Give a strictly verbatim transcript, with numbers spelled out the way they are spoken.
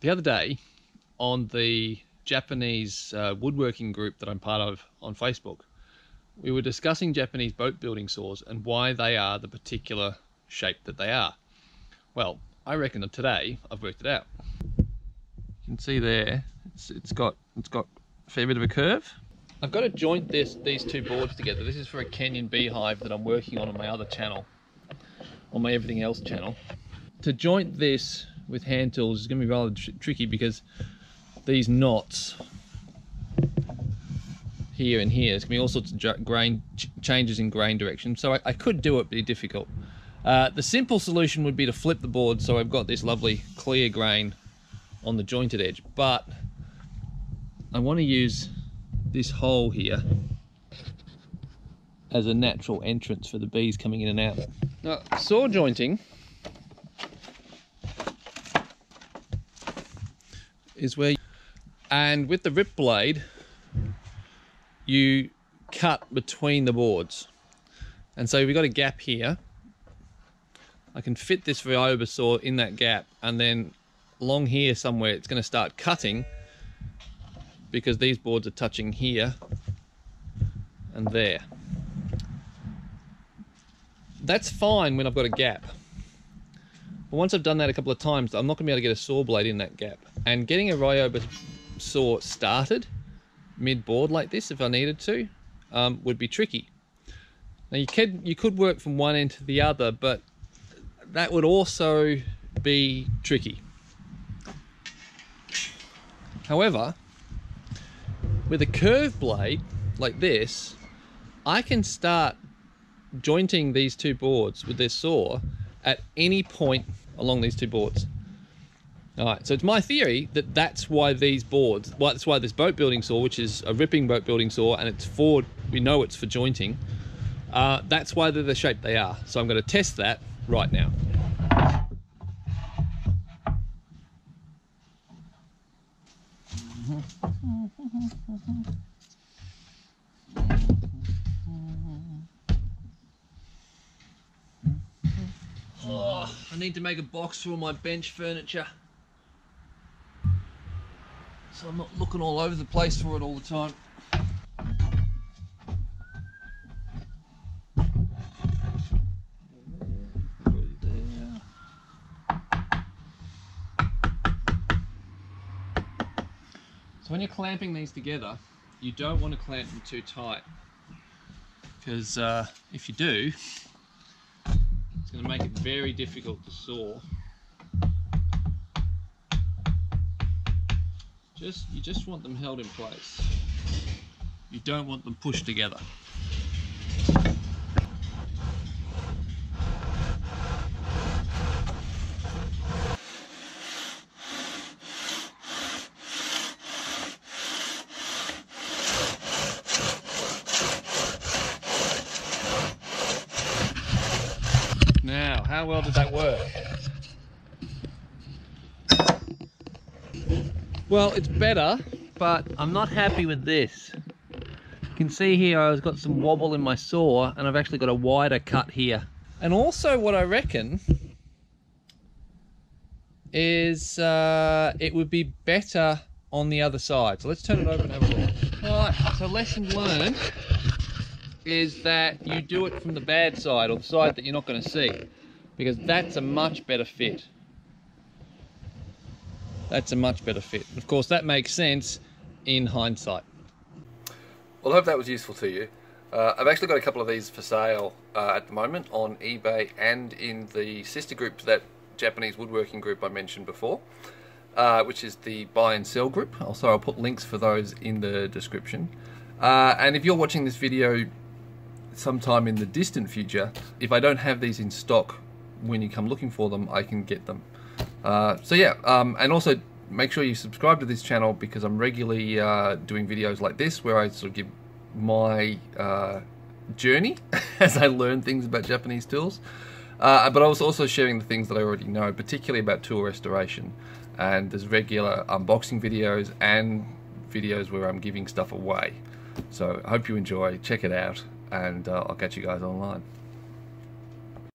the other day on the Japanese uh, woodworking group that I'm part of on Facebook, we were discussing Japanese boat building saws and why they are the particular shape that they are. Well, I reckon that today I've worked it out. You can see there, it's, it's got it's got a fair bit of a curve. I've got to joint this these two boards together. This is for a Kenyan beehive that I'm working on on my other channel, on my Everything Else channel. To joint this with hand tools is going to be rather tr tricky because these knots here and here, there's going to be all sorts of grain ch changes in grain direction. So I, I could do it, but it's difficult. Uh, the simple solution would be to flip the board so I've got this lovely clear grain on the jointed edge, but I want to use this hole here as a natural entrance for the bees coming in and out. Now, saw jointing is where, and with the rip blade, you cut between the boards. And so we've got a gap here. I can fit this Ryoba saw in that gap, and then along here somewhere it's going to start cutting because these boards are touching here and there. That's fine when I've got a gap. But once I've done that a couple of times, I'm not going to be able to get a saw blade in that gap. And getting a Ryoba saw started mid-board like this, if I needed to, um, would be tricky. Now you could, you could work from one end to the other, but that would also be tricky. However, with a curved blade like this, I can start jointing these two boards with this saw at any point along these two boards. All right, so it's my theory that that's why these boards, well, that's why this boat building saw, which is a ripping boat building saw, and it's for, we know it's for jointing, uh, that's why they're the shape they are. So I'm going to test that right now. Oh, I need to make a box for all my bench furniture, so I'm not looking all over the place for it all the time. So when you're clamping these together, you don't want to clamp them too tight, because uh, if you do, it's going to make it very difficult to saw. Just, you just want them held in place. You don't want them pushed together. Now, how well did that work? Well, it's better, but I'm not happy with this. You can see here I've got some wobble in my saw, and I've actually got a wider cut here. And also what I reckon is uh, it would be better on the other side. So let's turn it over and have a look. Alright, so lesson learned is that you do it from the bad side, or the side that you're not going to see, because that's a much better fit. That's a much better fit. Of course, that makes sense in hindsight. Well, I hope that was useful to you. Uh, I've actually got a couple of these for sale uh, at the moment on eBay and in the sister group, that Japanese woodworking group I mentioned before, uh, which is the buy and sell group. Also, I'll put links for those in the description. Uh, and if you're watching this video sometime in the distant future, if I don't have these in stock when you come looking for them, I can get them. Uh, so yeah, um, and also make sure you subscribe to this channel, because I'm regularly uh, doing videos like this where I sort of give my uh, journey as I learn things about Japanese tools. Uh, but I was also sharing the things that I already know, particularly about tool restoration. And there's regular unboxing videos and videos where I'm giving stuff away. So I hope you enjoy, check it out. And uh, I'll catch you guys online.